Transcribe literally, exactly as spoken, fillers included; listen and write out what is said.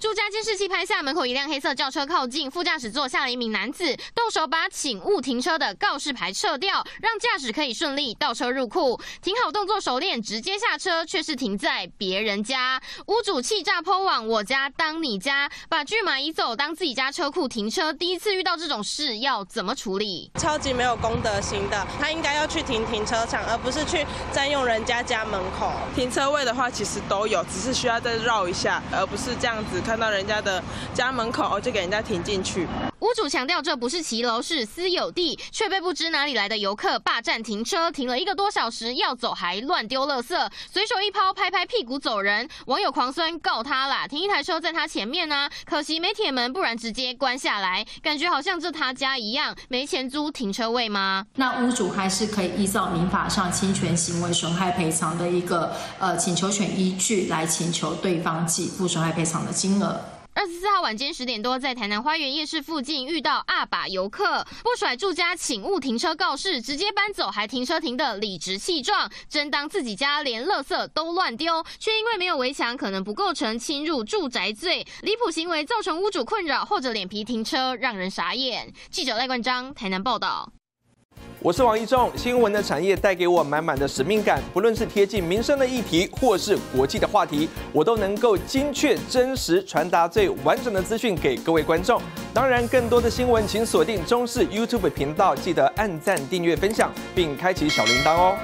住家监视器拍下门口一辆黑色轿车靠近，副驾驶座下了一名男子，动手把“请勿停车”的告示牌撤掉，让驾驶可以顺利倒车入库。停好动作熟练，直接下车，却是停在别人家。屋主气炸po网：“我家当你家，把拒马移走当自己家车库停车。”第一次遇到这种事，要怎么处理？超级没有公德心的，他应该要去停停车场，而不是去占用人家家门口。停车位的话，其实都有，只是需要再绕一下，而不是这样子看到人家的家门口就给人家停进去。 屋主强调，这不是骑楼，是私有地，却被不知哪里来的游客霸占停车，停了一个多小时，要走还乱丢垃圾，随手一抛，拍拍屁股走人。网友狂酸告他啦，停一台车在他前面呢、啊，可惜没铁门，不然直接关下来，感觉好像这他家一样，没钱租停车位吗？那屋主还是可以依照民法上侵权行为损害赔偿的一个呃请求权依据来请求对方给付损害赔偿的金额。 二十四号晚间十点多，在台南花园夜市附近遇到阿爸游客，不甩住家请勿停车告示，直接搬走，还停车停的理直气壮，真当自己家连垃圾都乱丢，却因为没有围墙，可能不构成侵入住宅罪，离谱行为造成屋主困扰或者脸皮停车，让人傻眼。记者赖冠章，台南报道。 我是王一仲，新闻的产业带给我满满的使命感。不论是贴近民生的议题，或是国际的话题，我都能够精确、真实传达最完整的资讯给各位观众。当然，更多的新闻请锁定中视 YouTube 频道，记得按赞、订阅、分享，并开启小铃铛哦。